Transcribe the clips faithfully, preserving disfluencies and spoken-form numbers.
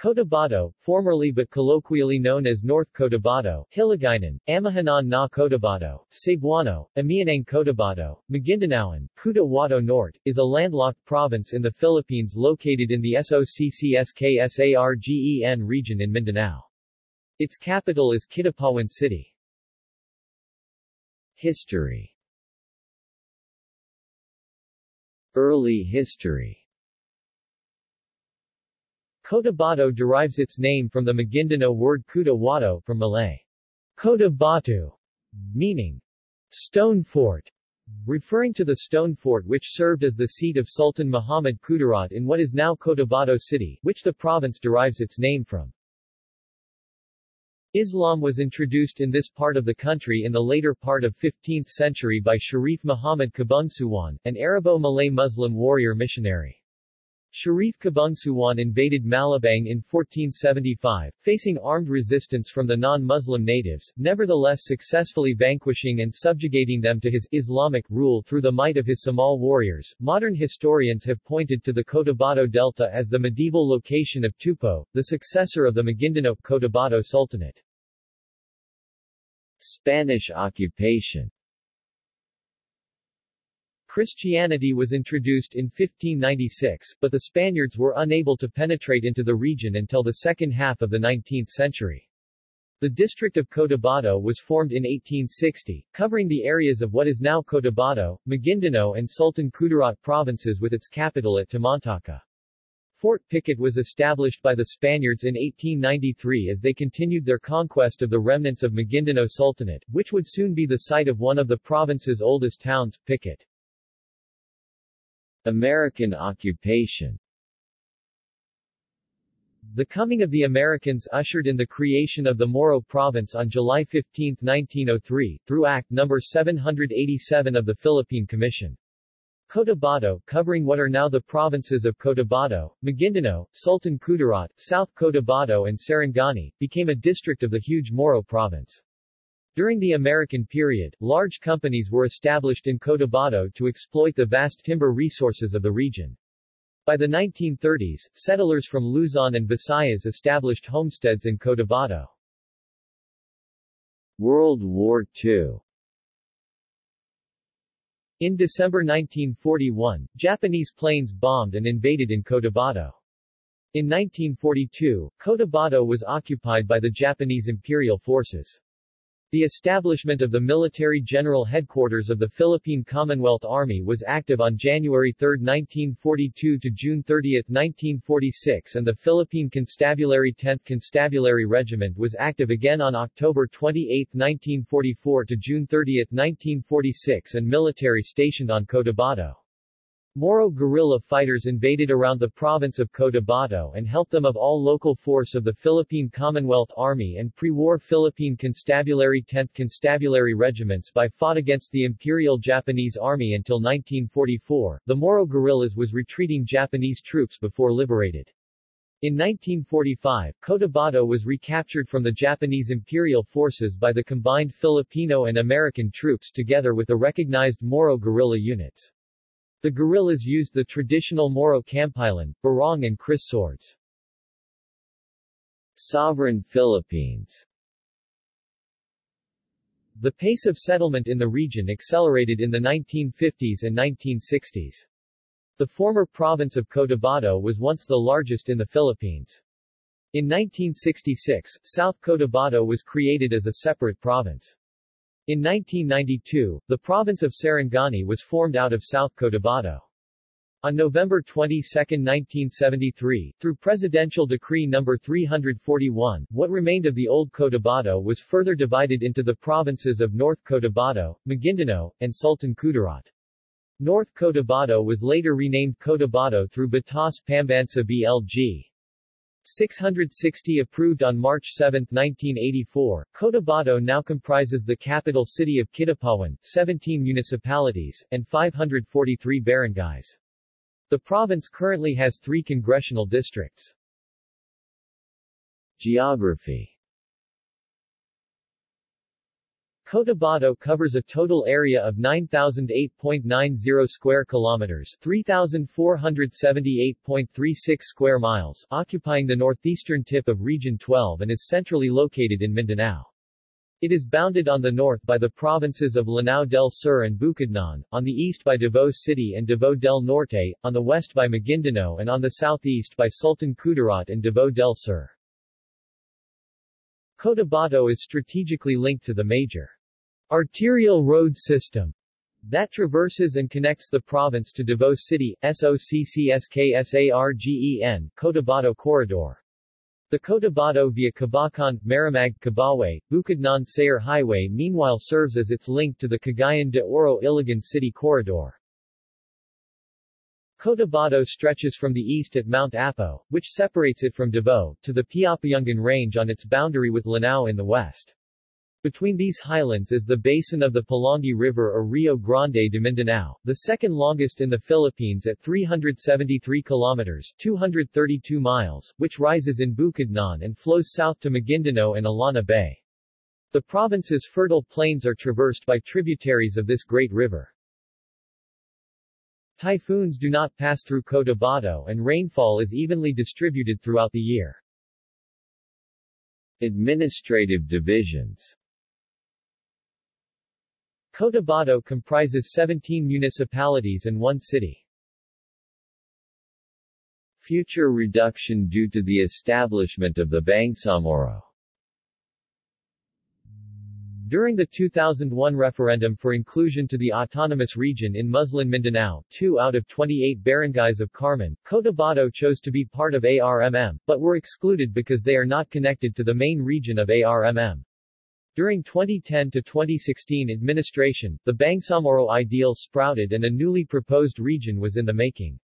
Cotabato, formerly but colloquially known as North Cotabato, Hiligaynon, Amahanan na Cotabato, Cebuano, Amianang Cotabato, Maguindanaoan, Kuta Wato Norte, is a landlocked province in the Philippines located in the Soccsksargen region in Mindanao. Its capital is Kidapawan City. History. Early history. Cotabato derives its name from the Maguindanao word Kuta Wato, from Malay Cotabatu, meaning stone fort, referring to the stone fort which served as the seat of Sultan Muhammad Kudarat in what is now Cotabato City, which the province derives its name from. Islam was introduced in this part of the country in the later part of fifteenth century by Sharif Muhammad Kabungsuwan, an Arabo-Malay Muslim warrior missionary. Sharif Kabungsuwan invaded Malabang in fourteen seventy-five, facing armed resistance from the non-Muslim natives, nevertheless successfully vanquishing and subjugating them to his Islamic rule through the might of his Samal warriors. Modern historians have pointed to the Cotabato Delta as the medieval location of Tupo, the successor of the Maguindanao Cotabato Sultanate. Spanish occupation. Christianity was introduced in fifteen ninety-six, but the Spaniards were unable to penetrate into the region until the second half of the nineteenth century. The district of Cotabato was formed in eighteen sixty, covering the areas of what is now Cotabato, Maguindanao and Sultan Kudarat provinces with its capital at Tamantaka. Fort Pickett was established by the Spaniards in eighteen ninety-three as they continued their conquest of the remnants of Maguindanao Sultanate, which would soon be the site of one of the province's oldest towns, Pikit. American occupation. The coming of the Americans ushered in the creation of the Moro Province on July fifteenth nineteen oh three, through Act number seven hundred eighty-seven of the Philippine Commission. Cotabato, covering what are now the provinces of Cotabato, Maguindanao, Sultan Kudarat, South Cotabato and Sarangani, became a district of the huge Moro Province. During the American period, large companies were established in Cotabato to exploit the vast timber resources of the region. By the nineteen thirties, settlers from Luzon and Visayas established homesteads in Cotabato. World War Two. In December nineteen forty-one, Japanese planes bombed and invaded in Cotabato. In nineteen forty-two, Cotabato was occupied by the Japanese Imperial Forces. The establishment of the Military General Headquarters of the Philippine Commonwealth Army was active on January third nineteen forty-two to June thirtieth nineteen forty-six, and the Philippine Constabulary tenth Constabulary Regiment was active again on October twenty-eighth nineteen forty-four to June thirtieth nineteen forty-six, and military stationed on Cotabato. Moro guerrilla fighters invaded around the province of Cotabato and helped them of all local force of the Philippine Commonwealth Army and pre-war Philippine Constabulary tenth Constabulary Regiments by fought against the Imperial Japanese Army until nineteen forty-four. The Moro guerrillas was retreating Japanese troops before liberated. In nineteen forty-five, Cotabato was recaptured from the Japanese Imperial Forces by the combined Filipino and American troops together with the recognized Moro guerrilla units. The guerrillas used the traditional Moro Kampilan, Barong and Kris swords. Sovereign Philippines. The pace of settlement in the region accelerated in the nineteen fifties and nineteen sixties. The former province of Cotabato was once the largest in the Philippines. In nineteen sixty-six, South Cotabato was created as a separate province. In nineteen ninety-two, the province of Sarangani was formed out of South Cotabato. On November twenty-second nineteen seventy-three, through Presidential Decree number three hundred forty-one, what remained of the old Cotabato was further divided into the provinces of North Cotabato, Maguindanao, and Sultan Kudarat. North Cotabato was later renamed Cotabato through Batas Pambansa B L G six hundred sixty approved on March seventh nineteen eighty-four, Cotabato now comprises the capital city of Kidapawan, seventeen municipalities, and five hundred forty-three barangays. The province currently has three congressional districts. Geography. Cotabato covers a total area of nine thousand eight point nine zero square kilometers, three thousand four hundred seventy-eight point three six square miles, occupying the northeastern tip of Region twelve and is centrally located in Mindanao. It is bounded on the north by the provinces of Lanao del Sur and Bukidnon, on the east by Davao City and Davao del Norte, on the west by Maguindanao and on the southeast by Sultan Kudarat and Davao del Sur. Cotabato is strategically linked to the major arterial road system that traverses and connects the province to Davao City, Soccsksargen, Cotabato Corridor. The Cotabato via Cabacan, Marimag, Cabawe, Bukidnon Sayre Highway meanwhile serves as its link to the Cagayan de Oro Iligan City Corridor. Cotabato stretches from the east at Mount Apo, which separates it from Davao, to the Piapayungan Range on its boundary with Lanao in the west. Between these highlands is the basin of the Pulangi River or Rio Grande de Mindanao, the second longest in the Philippines at three hundred seventy-three kilometers (two hundred thirty-two miles), which rises in Bukidnon and flows south to Maguindanao and Alana Bay. The province's fertile plains are traversed by tributaries of this great river. Typhoons do not pass through Cotabato and rainfall is evenly distributed throughout the year. Administrative divisions. Cotabato comprises seventeen municipalities and one city. Future reduction due to the establishment of the Bangsamoro. During the two thousand one referendum for inclusion to the Autonomous Region in Muslim Mindanao, two out of twenty-eight barangays of Carmen, Cotabato chose to be part of A R M M, but were excluded because they are not connected to the main region of A R M M. During twenty ten to twenty sixteen administration, the Bangsamoro ideal sprouted and a newly proposed region was in the making.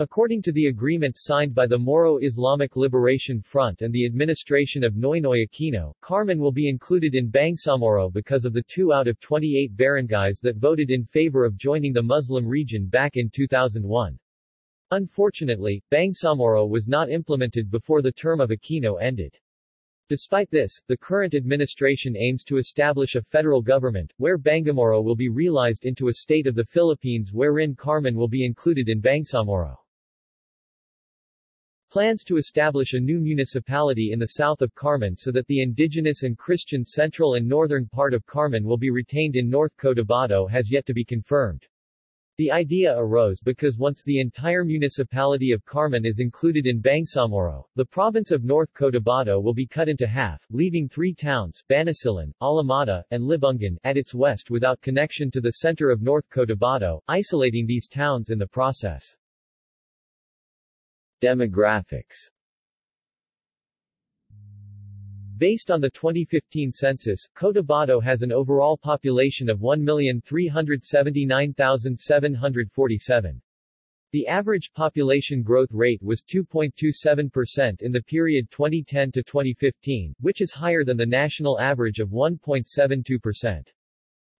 According to the agreement signed by the Moro Islamic Liberation Front and the administration of Noynoy Aquino, Carmen will be included in Bangsamoro because of the two out of twenty-eight barangays that voted in favor of joining the Muslim region back in two thousand one. Unfortunately, Bangsamoro was not implemented before the term of Aquino ended. Despite this, the current administration aims to establish a federal government, where Bangsamoro will be realized into a state of the Philippines wherein Carmen will be included in Bangsamoro. Plans to establish a new municipality in the south of Carmen so that the indigenous and Christian central and northern part of Carmen will be retained in North Cotabato has yet to be confirmed. The idea arose because once the entire municipality of Carmen is included in Bangsamoro, the province of North Cotabato will be cut into half, leaving three towns, Banasilan, Alamada, and Libungan, at its west without connection to the center of North Cotabato, isolating these towns in the process. Demographics. Based on the twenty fifteen census, Cotabato has an overall population of one million three hundred seventy-nine thousand seven hundred forty-seven. The average population growth rate was two point two seven percent in the period twenty ten to twenty fifteen, which is higher than the national average of one point seven two percent.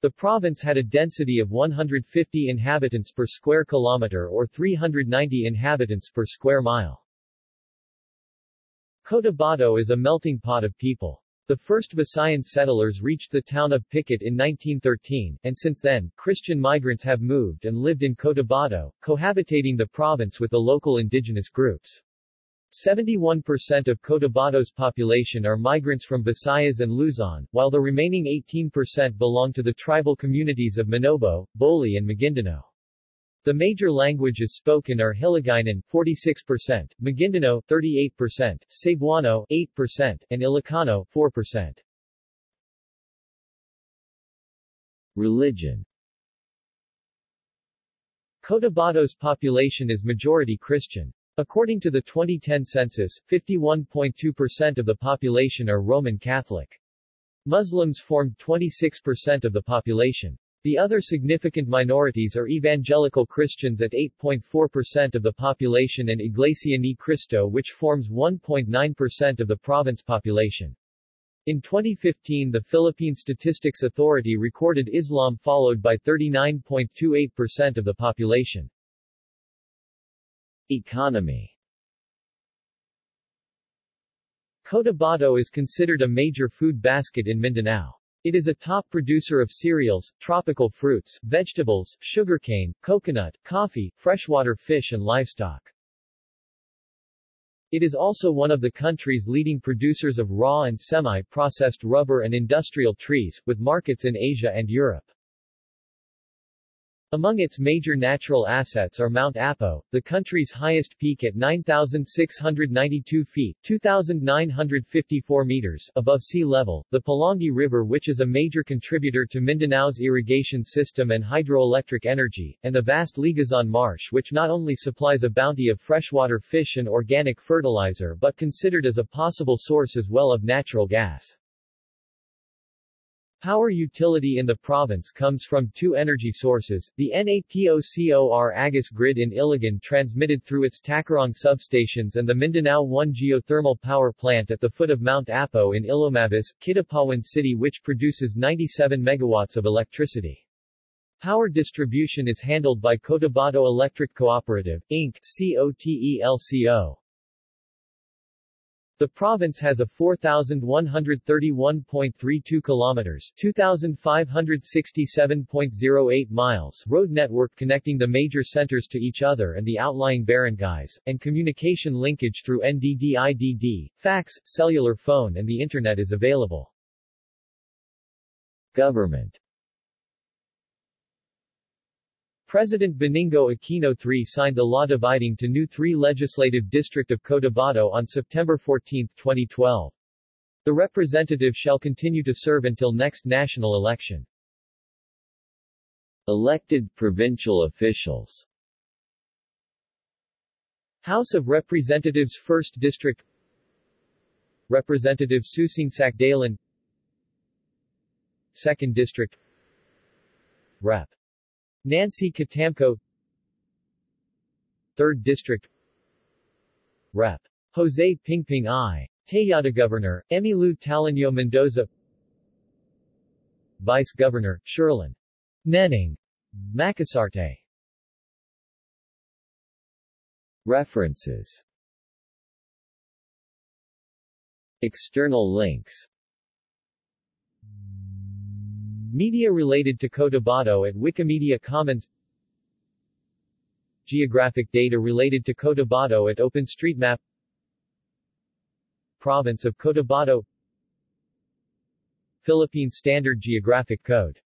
The province had a density of one hundred fifty inhabitants per square kilometer or three hundred ninety inhabitants per square mile. Cotabato is a melting pot of people. The first Visayan settlers reached the town of Pikit in nineteen thirteen, and since then, Christian migrants have moved and lived in Cotabato, cohabitating the province with the local indigenous groups. seventy-one percent of Cotabato's population are migrants from Visayas and Luzon, while the remaining eighteen percent belong to the tribal communities of Manobo, Boli and Maguindanao. The major languages spoken are Hiligaynon forty-six percent, Maguindanao thirty-eight percent, Cebuano eight percent, and Ilocano four percent. Religion. Cotabato's population is majority Christian. According to the twenty ten census, fifty-one point two percent of the population are Roman Catholic. Muslims formed twenty-six percent of the population. The other significant minorities are evangelical Christians at eight point four percent of the population and Iglesia ni Cristo, which forms one point nine percent of the province population. In twenty fifteen, the Philippine Statistics Authority recorded Islam followed by thirty-nine point two eight percent of the population. Economy. Cotabato is considered a major food basket in Mindanao. It is a top producer of cereals, tropical fruits, vegetables, sugarcane, coconut, coffee, freshwater fish and livestock. It is also one of the country's leading producers of raw and semi-processed rubber and industrial trees, with markets in Asia and Europe. Among its major natural assets are Mount Apo, the country's highest peak at nine thousand six hundred ninety-two feet two thousand nine hundred fifty-four meters above sea level, the Pulangi River which is a major contributor to Mindanao's irrigation system and hydroelectric energy, and the vast Ligasan Marsh which not only supplies a bounty of freshwater fish and organic fertilizer but considered as a possible source as well of natural gas. Power utility in the province comes from two energy sources, the NAPOCOR Agus grid in Iligan transmitted through its Tacarong substations and the Mindanao one geothermal power plant at the foot of Mount Apo in Ilomavis, Kidapawan City which produces ninety-seven megawatts of electricity. Power distribution is handled by Cotabato Electric Cooperative, Incorporated. COTELCO. The province has a four thousand one hundred thirty-one point three two kilometers two thousand five hundred sixty-seven point zero eight miles road network connecting the major centers to each other and the outlying barangays, and communication linkage through N D D I D D, fax, cellular phone and the internet is available. Government. President Benigno Aquino the third signed the law dividing the new three legislative district of Cotabato on September fourteenth twenty twelve. The representative shall continue to serve until next national election. Elected provincial officials. House of Representatives first District Representative Susing Sakdalan, second District Representative Nancy Katamco, third District Representative Jose Pingping I. Tayada Governor, Emilu Talanyo Mendoza, Vice Governor, Sherlyn Neneng Macasarte. References. External links. Media related to Cotabato at Wikimedia Commons. Geographic data related to Cotabato at OpenStreetMap. Province of Cotabato, Philippine Standard Geographic Code.